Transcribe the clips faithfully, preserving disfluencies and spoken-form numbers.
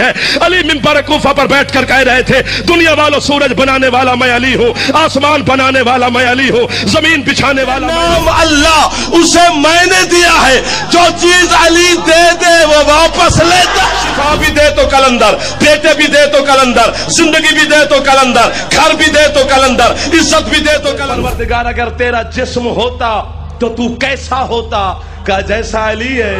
अली मिंबर-ए-कूफा पर बैठकर कह रहे थे, दुनिया वालों सूरज बनाने वाला मैं अली हूँ, आसमान बनाने वाला मैं अली हूँ, जमीन बिछाने वाला नाम अल्लाह, उसे मैंने दिया है। जो चीज अली दे दे वो वापस लेता। शिफा भी दे तो कलंदर, बेटे भी दे तो कलंदर, जिंदगी भी दे तो कलंदर, घर भी दे तो कलंदर, इज्जत भी दे तो कलंदर। अगर तेरा जिस्म होता तो तू कैसा होता? का जैसा अली है।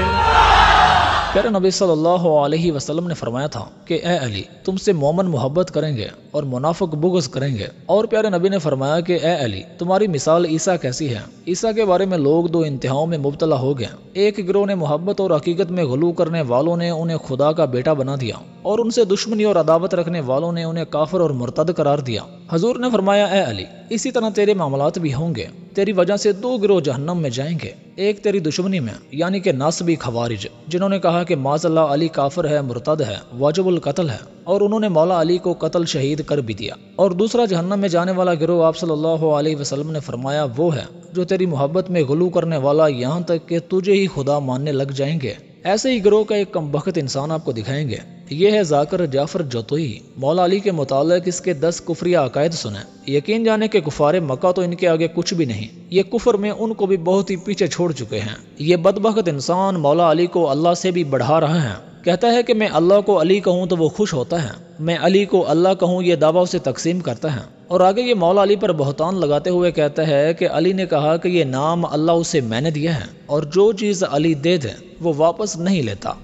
प्यारे नबी सल्लल्लाहु अलैहि वसल्लम ने फरमाया था कि ए अली, तुमसे मोमन मोहब्बत करेंगे और मुनाफिक बुग़्ज़ करेंगे। और प्यारे नबी ने फरमाया कि ए अली, तुम्हारी मिसाल ईसा कैसी है। ईसा के बारे में लोग दो इंतहाओं में मुबतला हो गए। एक गिरोह ने मोहब्बत और हकीकत में गुलू करने वालों ने उन्हें खुदा का बेटा बना दिया, और उनसे दुश्मनी और अदावत रखने वालों ने उन्हें काफिर और मुर्तद करार दिया। हजूर ने फरमाया, ए अली, इसी तरह तेरे मामलात भी होंगे। तेरी वजह से दो गिरोह जहन्नम में जाएंगे, एक तेरी दुश्मनी में, यानी कि नासबी खवारिज, जिन्होंने कहा कि माजल्ला अली काफिर है, मुर्तद है, वाजिबुल कत्ल है, और उन्होंने मौला अली को कत्ल शहीद कर भी दिया। और दूसरा जहन्नम में जाने वाला गिरोह, आप सल्लल्लाहु अलैहि वसल्लम ने फरमाया, वो है जो तेरी मोहब्बत में गुलू करने वाला, यहाँ तक कि तुझे ही खुदा मानने लग जाएंगे। ऐसे ही गिरोह का एक कमबख्त इंसान आपको दिखाएंगे। ये है जाकिर जाफर जतोई। मौला अली के मुतालिक इसके दस कुफरी अकायद सुने। यकीन जाने के कुफारे मक्का तो इनके आगे कुछ भी नहीं, ये कुफर में उनको भी बहुत ही पीछे छोड़ चुके हैं। ये बदबख्त इंसान मौला अली को अल्लाह से भी बढ़ा रहा है। कहता है कि मैं अल्लाह को अली कहूँ तो वो खुश होता है, मैं अली को अल्लाह कहूँ ये दावा उसे तकसीम करता है। और आगे ये मौला अली पर बहतान लगाते हुए कहता है कि अली ने कहा कि ये नाम अल्लाह उसे मैंने दिया है, और जो चीज़ अली दे दे वो वापस नहीं लेता।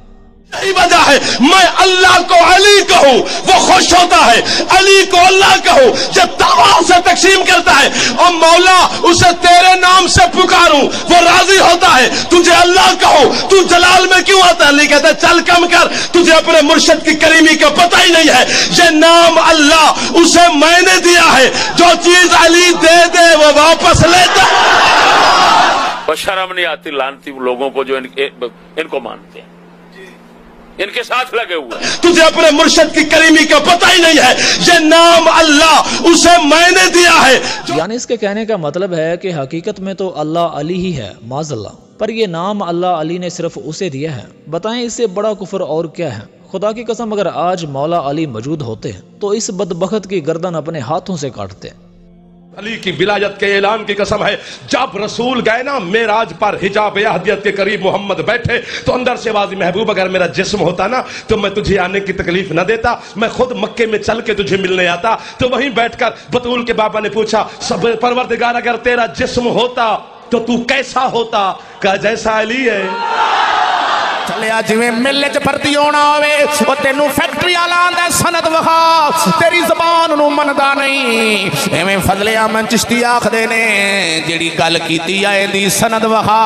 यही वजह है मैं अल्लाह को अली कहूँ वो खुश होता है, अली को अल्लाह कहूँ जब दावा उसे तकसीम करता है, और मौला उसे तेरे नाम से पुकारूं वो राजी होता है। तुझे अल्लाह कहूँ तू जलाल में क्यों आता है? अली कहता है चल कम कर, तुझे अपने मुर्शद की करीमी का पता ही नहीं है। ये नाम अल्लाह उसे मैंने दिया है, जो चीज अली दे दे वो वापस लेता। शर्म नहीं आती लानती लोगों को जो इन, इनको मानते हैं, इनके साथ लगे हुए। तुझे अपने मुर्शद की करीमी का पता ही नहीं है। ये नाम अल्लाह उसे मैंने दिया है। यानी इसके कहने का मतलब है कि हकीकत में तो अल्लाह अली ही है माजल्ला, पर ये नाम अल्लाह अली ने सिर्फ उसे दिया है। बताएं इससे बड़ा कुफर और क्या है। खुदा की कसम, अगर आज मौला अली मौजूद होते तो इस बदबख्त की गर्दन अपने हाथों से काटते। अली की विलायत के ऐलान की कसम है, जब रसूल गए ना मेराज पर हिजाब अहदियत के करीब मोहम्मद बैठे, तो अंदर से वाजी महबूब अगर मेरा जिस्म होता ना तो मैं तुझे आने की तकलीफ न देता, मैं खुद मक्के में चल के तुझे मिलने आता। तो वहीं बैठकर बतूल के बाबा ने पूछा, सब परवरदिगार अगर तेरा जिस्म होता तो तू कैसा होता? का जैसा अली है। चलिया जिवें मेले च भर्ती होना होवे ओ तैनू फैक्ट्री वाला आंदा सनद वखा, तेरी जबान नू मनदा नहीं। एवें फजले आमन चिश्ती आखदे ने, जिहड़ी गल कीती आ इहदी सनद वखा।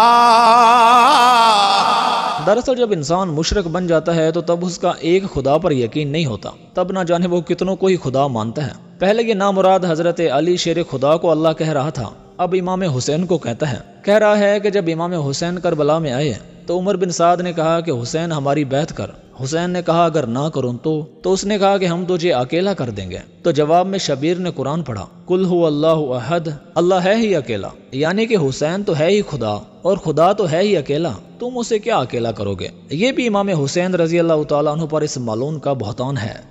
दरअसल जब इंसान मुशरक बन जाता है तो तब उसका एक खुदा पर यकीन नहीं होता, तब ना जाने वो कितनों को ही खुदा मानता है। पहले ये नामुराद हजरत अली शेर खुदा को अल्लाह कह रहा था, अब इमाम हुसैन को कहता है। कह रहा है कि जब इमाम हुसैन करबला में आए तो उमर बिन साद ने कहा कि हुसैन हमारी बैत कर। हुसैन ने कहा अगर ना करूं तो तो उसने कहा कि हम तुझे अकेला कर देंगे। तो जवाब में शबीर ने कुरान पढ़ा, कुल हु अल्लाहु अहद, अल्लाह है ही अकेला, यानी कि हुसैन तो है ही खुदा और खुदा तो है ही अकेला, तुम उसे क्या अकेला करोगे। ये भी इमाम हुसैन रजी अल्लाह तआला अन्हु पर इस मालूम का बहतान है।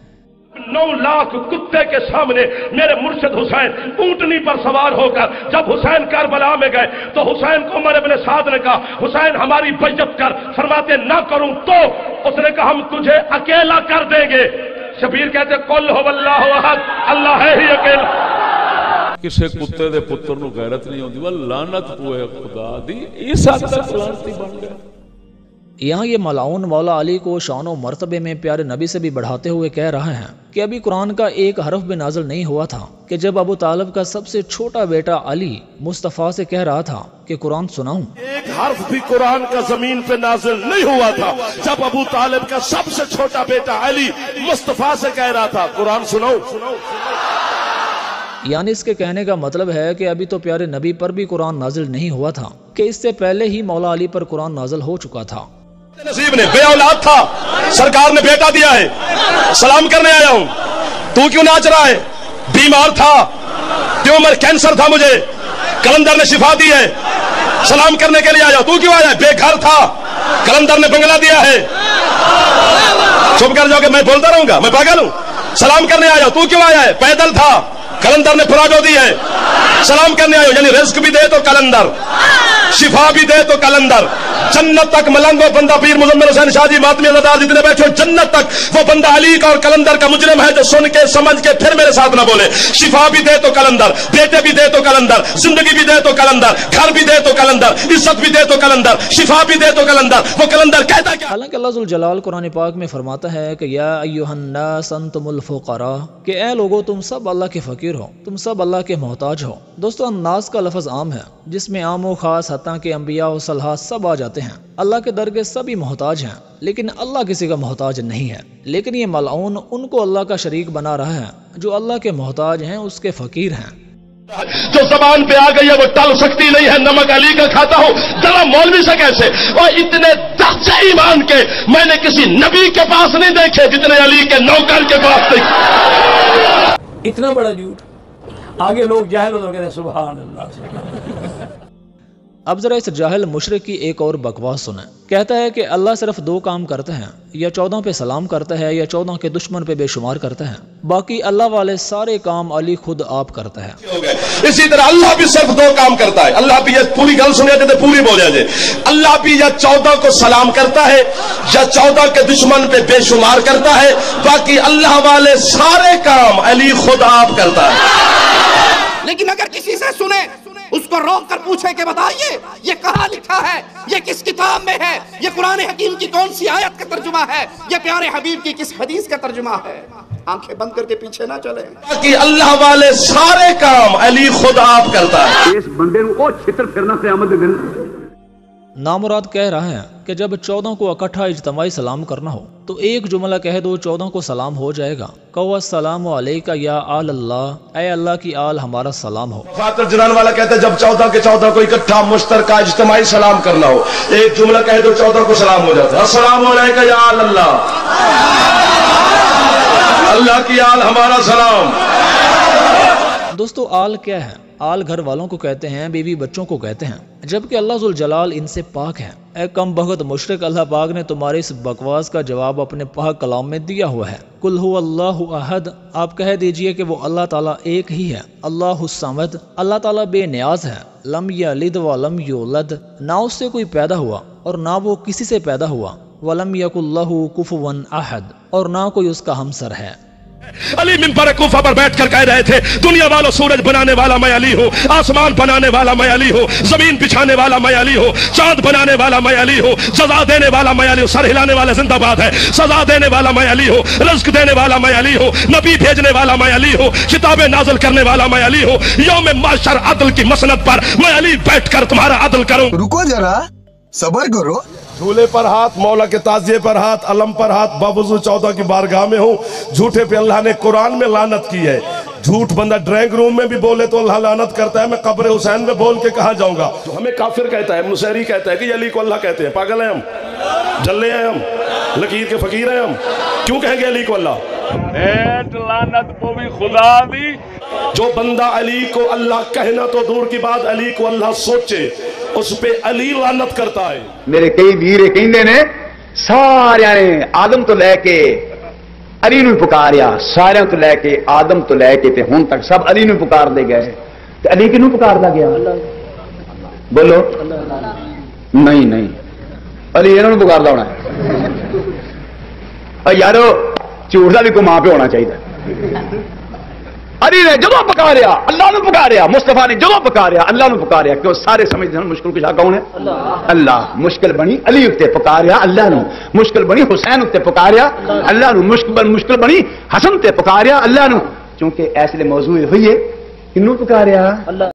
नौ लाख कुत्ते के सामने मेरे मुर्शिद हुसैन ऊंटनी पर सवार होकर जब हुसैन करबला में गए तो हुसैन को उमर इब्न साद ने कहा, हुसैन हमारी बैयत कर। फरमाते ना करूं तो? उसने कहा हम तुझे अकेला कर देंगे। शबीर कहते कुल हुवल्लाहु अहद, अल्लाह है ही अकेला। किसी कुत्ते दे पुत्र नू गैरत नहीं होंदी, वह लानत होए खुदा दी, इस हद तक लानती बन गए। यहाँ ये मलाउन मौला अली को शान और मर्तबे में प्यारे नबी से भी बढ़ाते हुए कह रहा है कि अभी कुरान का एक हरफ भी नाजिल नहीं हुआ था कि जब अबू तालिब का सबसे छोटा बेटा अली मुस्तफ़ा से कह रहा था कि कुरान सुनाऊं। एक हरफ भी कुरान का जमीन पे नाजिल नहीं हुआ था जब अबू तालिब का सबसे छोटा बेटा अली मुस्तफ़ा से कह रहा था कुरान सुनाऊं। यानी इसके कहने का मतलब है कि अभी तो प्यारे नबी पर भी कुरान नाजिल नहीं हुआ था कि इससे पहले ही मौला अली पर कुरान नाजिल हो चुका था। नसीब ने बे औलाद था, सरकार ने बेटा दिया है। सलाम करने आया हूँ, तू क्यों नाच रहा है? बीमार था, क्यों मर? कैंसर था, मुझे कलंदर ने शिफा दी है। सलाम करने के लिए आया, तू क्यों आया? बेघर था, कलंदर ने बंगला दिया है। चुप कर जाओगे, मैं बोलता रहूंगा, मैं पागल हूं? सलाम करने आया, तू क्यों आया है? पैदल था, कलंदर ने फराजो दी है, सलाम करने आयो। यानी रिस्क भी दे तो कलंदर, शिफा भी दे तो कलंदर, जन्नत तक मलंगो बंदा पीर मुजम्मिल हुसैन शाह जी मातमी अज़ादार जितने बैठे हो, जन्नत तक वो बंदा अली का और कलंदर का मुजरिम है जो सुन के समझ के फिर मेरे साथ ना बोले। शिफा भी दे तो कलंदर, बेटे भी दे तो कलंदर, जिंदगी भी दे तो कलंदर, घर भी दे तो कलंदर, इज्जत भी दे तो कलंदर, शिफा भी दे तो कलंदर। वो कलंदर कहता क्या? हालांकि अल्लाह जुल जलाल कुरान पाक में फरमाता है कि या अय्युहन्नास अंतुमुल फुकरा, कि ए लोगो तुम सब अल्लाह के फकीर हो, तुम सब अल्लाह के मोहताज हो। दोस्तों अन्नास का लफ्ज़ आम है जिसमें आम व खास हत्ता के अंबिया और सलहा सब आ जाते हैं। अल्लाह के दर के सभी मोहताज हैं, लेकिन अल्लाह किसी का मोहताज नहीं है। लेकिन ये मलऊन उनको अल्लाह का शरीक बना रहा है जो अल्लाह के मोहताज हैं, उसके फकीर हैं। जो जबान पे आ गई है वो टल सकती नहीं है। नमक अली का खाता हो जरा मौलवी से कैसे, और इतने सच्चे ईमान के मैंने किसी नबी के पास नहीं देखे जितने अली के नौकर के पास देखे। इतना बड़ा झूठ, आगे लोग जाहिल हो गए। सुभान अल्लाह। अब जरा इस जाहिल मुशरिक की एक और बकवास सुने। कहता है कि अल्लाह सिर्फ दो काम करते हैं, या चौदह पे सलाम करता है या चौदह के दुश्मन पे बेशुमार करता है, बाकी अल्लाह वाले सारे काम अली खुद आप करता है। इसी तरह अल्लाह भी सिर्फ दो काम करता है। अल्लाह भी, यह पूरी गल सुन जाते पूरी बोल जाते, अल्लाह भी या चौदह को सलाम करता है या चौदह के दुश्मन पे बेशुमार करता है, बाकी अल्लाह वाले सारे काम अली खुद आप करता है। लेकिन अगर किसी से सुने, उसको रोक कर पूछे कि बताइए ये कहाँ लिखा है, ये किस किताब में है, ये कुरान हकीम की कौन सी आयत का तर्जुमा है, ये प्यारे हबीब की किस हदीस का तर्जुमा है, आंखें बंद करके पीछे ना चले। कि अल्लाह वाले सारे काम अली खुद आप करता है। इस बंदे को छितर फिरना क़यामत के दिन। नामुराद कह रहा है कि जब चौदह को इकट्ठा इज्तमाई सलाम करना हो तो एक जुमला कह दो, चौदह को सलाम हो जाएगा। कहो अस्सलाम वालेका या आल अल्लाह, ए अल्लाह की आल हमारा सलाम हो। फातर जनान वाला कहता है जब चौदह के चौदह को इकट्ठा मुश्तरका इज्तमाई सलाम करना हो, एक जुमला कह दो, चौदह को सलाम हो जाता है। अस्सलाम वालेका या आल अल्लाह, अल्लाह की आल हमारा सलाम। दोस्तों आल क्या है? आल घर वालों को कहते हैं, बीवी बच्चों को कहते हैं, जबकि अल्लाह जुल जलाल इनसे पाक है। ए कम बखत मुशरिक, अल्लाह पाक ने तुम्हारे इस बकवास का जवाब अपने पाक कलाम में दिया हुआ है। कुल हुवल्लाहु अहद, आप कह दीजिए कि वो अल्लाह ताला एक ही है। अल्लाहुस समद, अल्लाह ताला बेनियाज है। लम यलिद व लम यूलद, ना उससे कोई पैदा हुआ और ना वो किसी से पैदा हुआ। वलम यकुल्लाहु कुफुवन अहद, और ना कोई उसका हमसर है। अली मिंबर-ए-कूफा पर बैठकर कह रहे थे, दुनिया वालों सूरज बनाने वाला मैं अली हूँ, आसमान बनाने वाला मैं अली हूँ, जमीन बिछाने वाला मैं अली हूँ, चांद बनाने वाला मैं अली हूँ, सजा देने वाला मैं अली हूँ, सर हिलाने वाला जिंदाबाद है, सजा देने वाला मैं अली हूँ, रिस्क देने वाला मैं अली हूँ, नबी भेजने वाला मैं अली हूँ, किताबें नाजिल करने वाला मैं अली हूँ, यौम माशर अदल की मसनद पर मैं अली बैठकर तुम्हारा अदल करूँ। रुको जरा, सबर करो। झूले पर हाथ, मौला के ताजिए पर हाथ, अलम पर हाथ, बाबुजू चौदह की बारगाह में हूँ। झूठे पे अल्लाह ने कुरान में लानत की है। झूठ बंदा ड्राइंग रूम में भी बोले तो अल्लाह लानत करता है। मैं कब्र हुसैन में बोल के कहाँ जाऊंगा? तो हमें काफिर कहता है, मुसहरी कहता है कि अली को अल्लाह कहते हैं। पागल है हम, जल्ले हैं हम, लकीर के फकीर हैं हम, क्यों कहेंगे अली को अल्लाह? जो बंदा अली को अल्लाह कहना तो दूर की बात, अली को अल्लाह सोचे उस पे अली लानत करता है। मेरे कई वीर कहते ने सारे ने आदम तो लैके अली नूं पुकारिया, सारे तो लैके आदम तो लैके ते हुण तक सब अली नूं पुकारदे गए, ते अली किनूं पुकारदा गया? बोलो। नहीं नहीं, अली इन्हां नूं पुकारदा होना है। और यारो झूठ दा भी कोई मां पिओ होना चाहिए। अली ने जदों पुकारिया अल्लाह नूं पुकारिया, मुस्तफा ने जदों पुकारिया अल्लाह नूं पुकारिया, क्यों सारे समझते हैं मुश्किल कुशा कौन है? अल्लाह। मुश्किल बनी अली उत्ते पुकारिया अल्लाह नूं, मुश्किल बनी हुसैन उत्ते पुकारिया अल्लाह नूं, मुश्किल मुश्किल बनी हसन ते पुकारिया अल्लाह नूं, क्योंकि ऐसे मौजूद हुई है किन्नू पुकारिया।